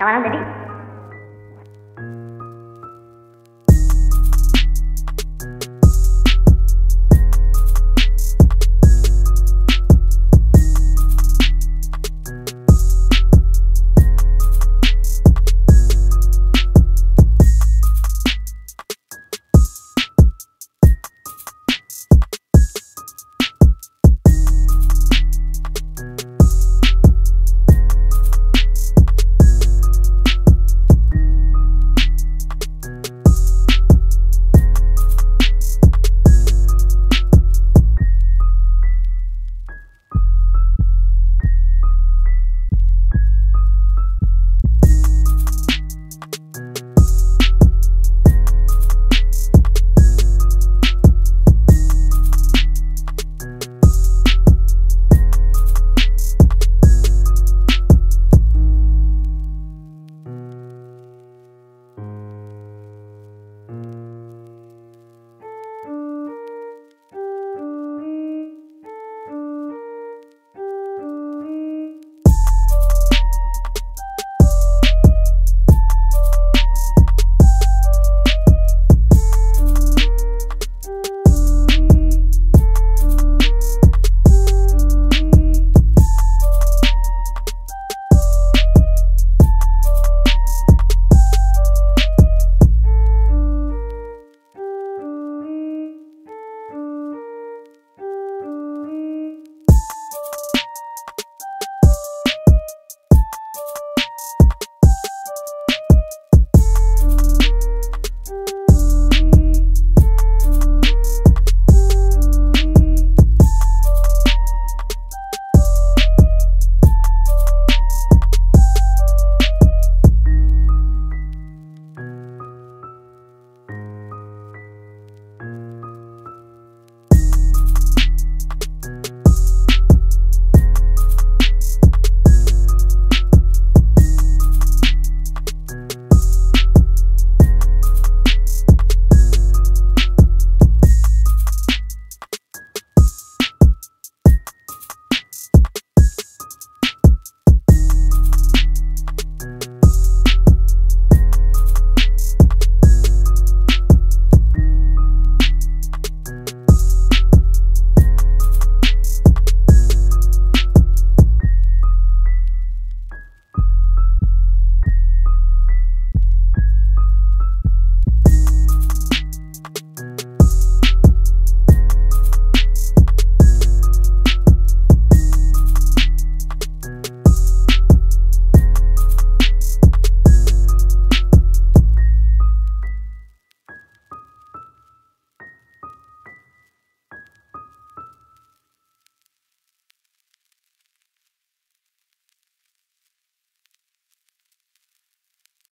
Kawan jadi.